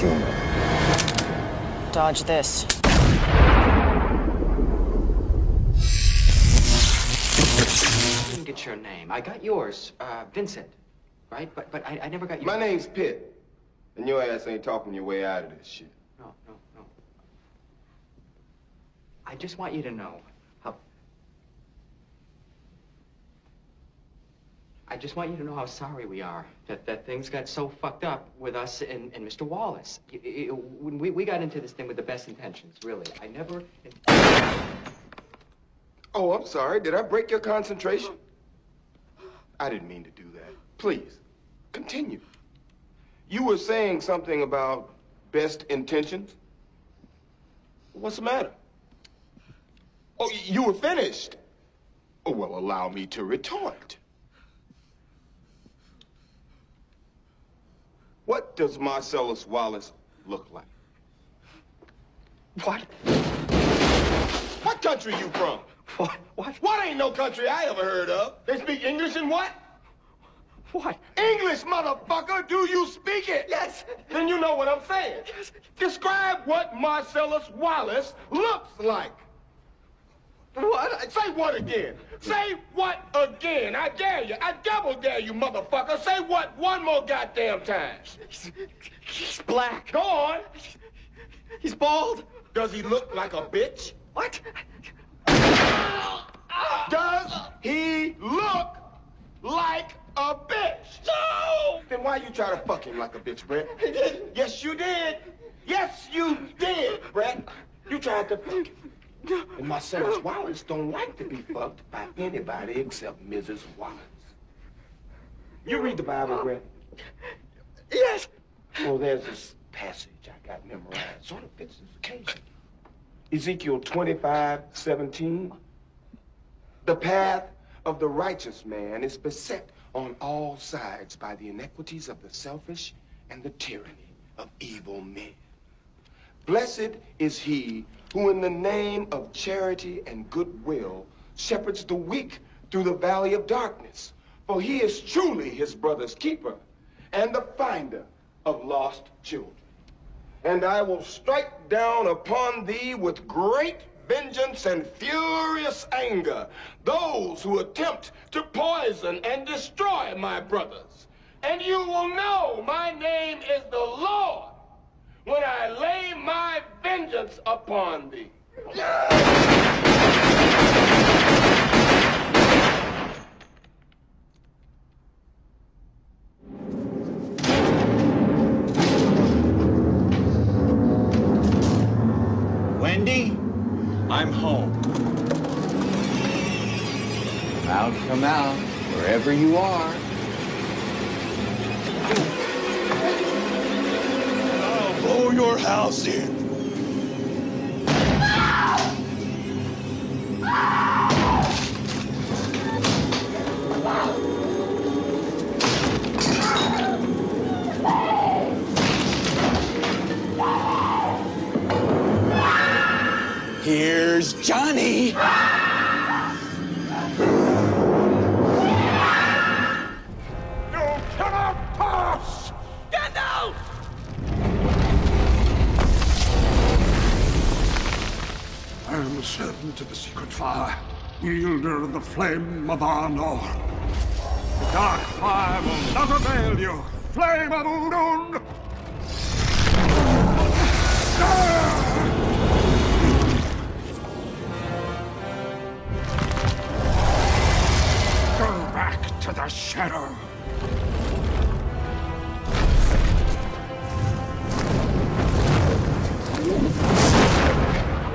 human. Dodge this. I didn't get your name. I got yours, Vincent, right? But I never got yours. My name's Pitt, and your ass ain't talking your way out of this shit. No. I just want you to know how... I just want you to know how sorry we are that things got so fucked up with us and Mr. Wallace. When we got into this thing with the best intentions, really. I never... Oh, I'm sorry. Did I break your concentration? I didn't mean to do that. Please, continue. You were saying something about best intentions. What's the matter? Oh, you were finished. Oh, well, allow me to retort. What does Marcellus Wallace look like? What? What country you from? What? What ain't no country I ever heard of. They speak English and what? What? English, motherfucker! Do you speak it? Yes! Then you know what I'm saying. Yes. Describe what Marcellus Wallace looks like. What? Say what again? Say what again? I dare you. I double dare you, motherfucker. Say what one more goddamn time. He's black. Go on. He's bald. Does he look like a bitch? What? Does he look like a bitch? No! Then why you try to fuck him like a bitch, Brett? I didn't. Yes, you did. Yes, you did, Brett. You tried to fuck him. And Marcellus Wallace don't like to be fucked by anybody except Mrs. Wallace. You read the Bible, Brett? Yes. Well, there's this passage I got memorized. Sort of fits this occasion. Ezekiel 25:17. The path of the righteous man is beset on all sides by the iniquities of the selfish and the tyranny of evil men. Blessed is he who in the name of charity and goodwill shepherds the weak through the valley of darkness, for he is truly his brother's keeper and the finder of lost children. And I will strike down upon thee with great vengeance and furious anger those who attempt to poison and destroy my brothers. And you will know my name is the Lord when I lay my vengeance upon thee. Wendy, I'm home. Come out, wherever you are. I'll blow your house in. Here's Johnny. You cannot pass. Get out. I am a servant of the secret fire, wielder of the flame of Arnor. The dark fire will not avail you. Flame of Udun. Ah! To the shadow.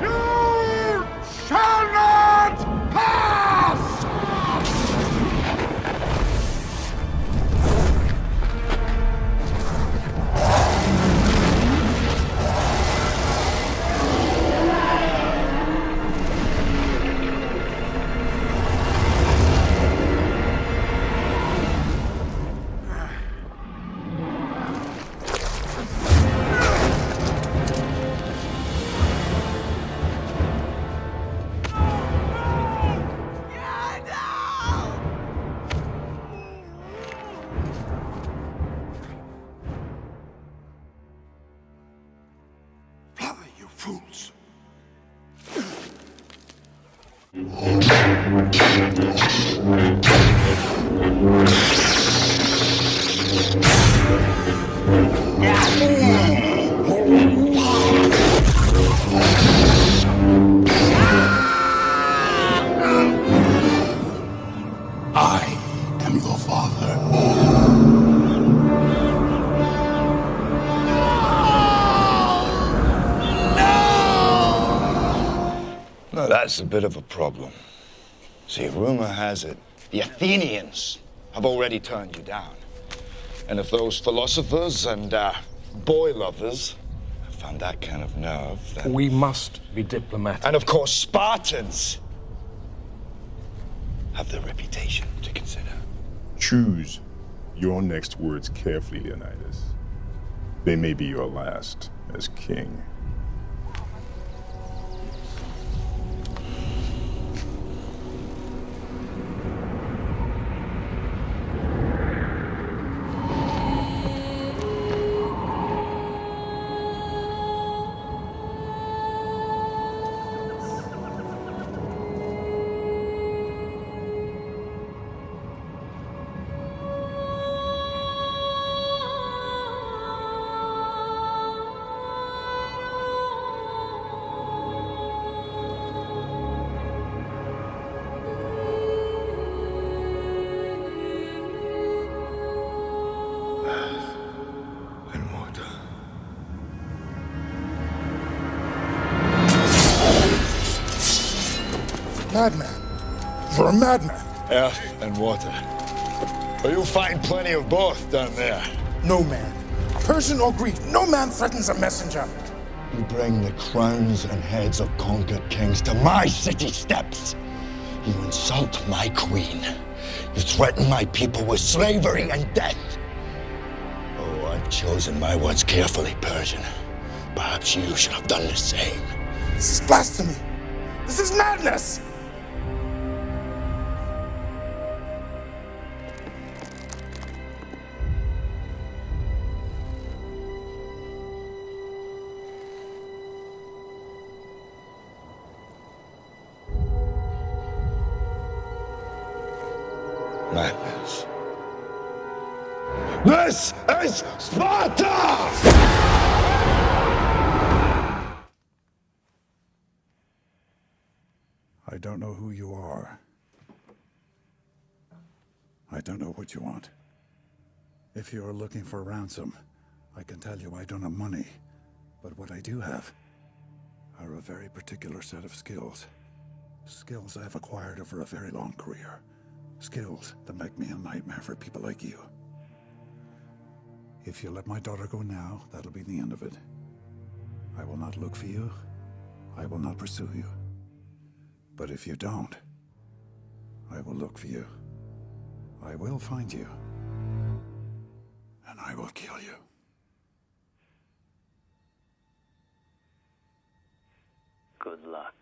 You shall not pass. I am your father. No! No! Now, that's a bit of a problem. See, rumor has it, the Athenians have already turned you down. And if those philosophers and boy lovers have found that kind of nerve, then... We must be diplomatic. And of course, Spartans have their reputation to consider. Choose your next words carefully, Leonidas. They may be your last as king. Madman. Earth and water. But you'll find plenty of both down there. No man, Persian or Greek, no man threatens a messenger. You bring the crowns and heads of conquered kings to my city steps. You insult my queen. You threaten my people with slavery and death. Oh, I've chosen my words carefully, Persian. Perhaps you should have done the same. This is blasphemy. This is madness. Madness. This is Sparta! I don't know who you are. I don't know what you want. If you are looking for ransom, I can tell you I don't have money. But what I do have are a very particular set of skills. Skills I have acquired over a very long career. Skills that make me a nightmare for people like you. If you let my daughter go now, that'll be the end of it. I will not look for you. I will not pursue you. But if you don't, I will look for you. I will find you. And I will kill you. Good luck.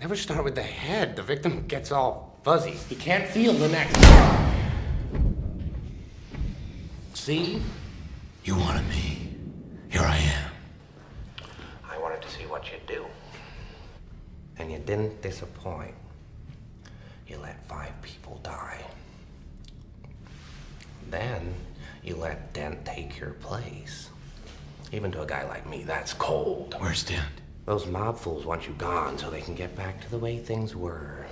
Never start with the head. The victim gets all fuzzy. He can't feel the neck. See? You wanted me. Here I am. I wanted to see what you'd do. And you didn't disappoint. You let 5 people die. Then you let Dent take your place. Even to a guy like me, that's cold. Where's Dent? Those mob fools want you gone so they can get back to the way things were.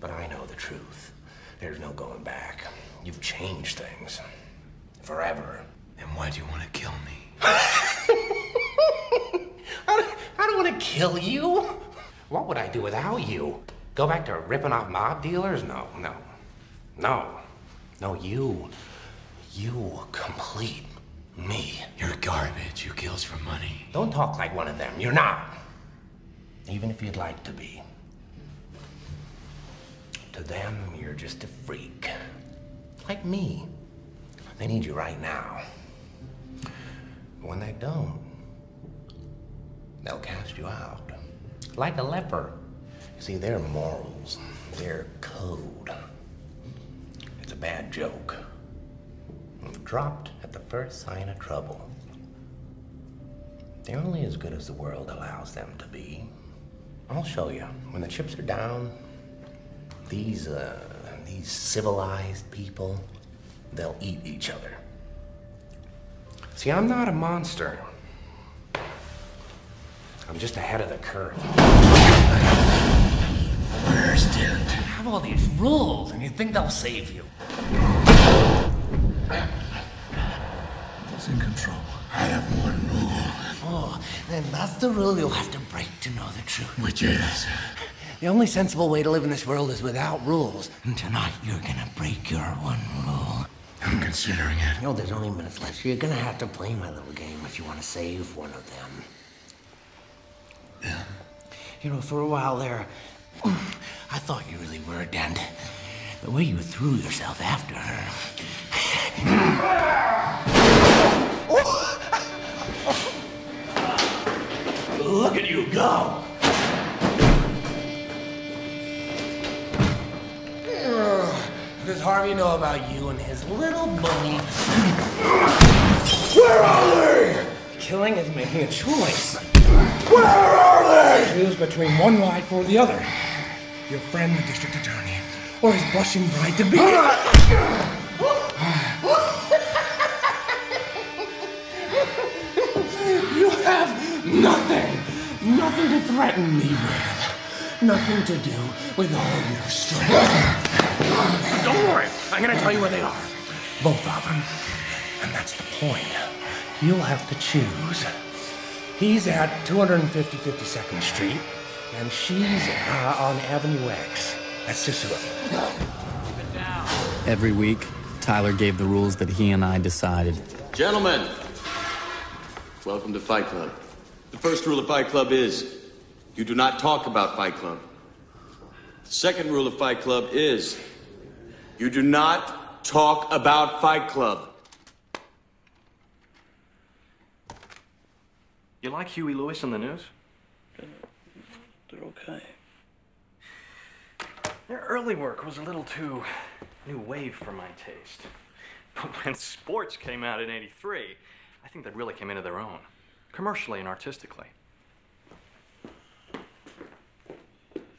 But I know the truth. There's no going back. You've changed things. Forever. And why do you want to kill me? I don't want to kill you. What would I do without you? Go back to ripping off mob dealers? No, no. No. No, you. You complete me. You're garbage who kills for money. Don't talk like one of them. You're not. Even if you'd like to be. To them, you're just a freak. Like me. They need you right now. But when they don't, they'll cast you out. Like a leper. You see, their morals, their code. It's a bad joke. Dropped at the first sign of trouble. They're only as good as the world allows them to be. I'll show you. When the chips are down, these civilized people, they'll eat each other. See, I'm not a monster. I'm just ahead of the curve. Where's Dent? You have all these rules, and you think they'll save you. He's in control. I have one rule. Oh, then that's the rule you'll have to break to know the truth. Which is? The only sensible way to live in this world is without rules. And tonight, you're gonna break your one rule. I'm considering it. No, there's only minutes left. You're gonna have to play my little game if you want to save one of them. Yeah. You know, for a while there, I thought you really were a Dent. The way you threw yourself after her. Oh. Look at you go! What does Harvey know about you and his little bunny? Where are they? Killing is making a choice. Where are they? Choose between one life or the other. Your friend, the district attorney, or his blushing bride to be. You have nothing, nothing to threaten me with, nothing to do with all your strength. Don't worry, I'm gonna tell you where they are, both of them, and that's the point. You'll have to choose. He's at 250 52nd Street, and she's on Avenue X. That's just it. Every week, Tyler gave the rules that he and I decided. Gentlemen, welcome to Fight Club. The first rule of Fight Club is, you do not talk about Fight Club. The second rule of Fight Club is, you do not talk about Fight Club. You like Huey Lewis on the news? They're okay. Their early work was a little too new wave for my taste. But when Sports came out in '83, I think they really came into their own, commercially and artistically.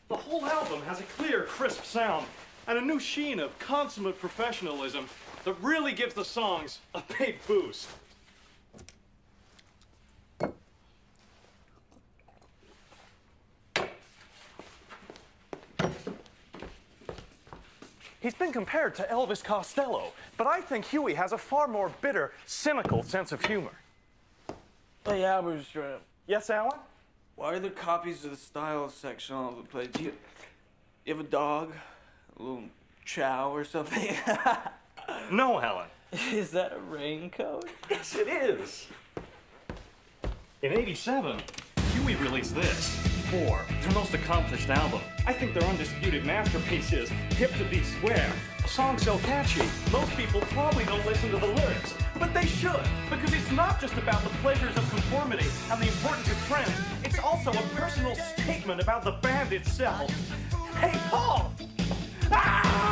The whole album has a clear, crisp sound and a new sheen of consummate professionalism that really gives the songs a big boost. He's been compared to Elvis Costello, but I think Huey has a far more bitter, cynical sense of humor. Hey, Albertstrap. Yes, Alan? Why are there copies of the style section all over the place? Do you have a dog? A little chow or something? No, Alan. Is that a raincoat? Yes, it is. In '87, Huey released this. Four, their most accomplished album. I think their undisputed masterpiece is Hip To Be Square. A song so catchy, most people probably don't listen to the lyrics. But they should, because it's not just about the pleasures of conformity and the importance of friends. It's also a personal statement about the band itself. Hey, Paul! Ah!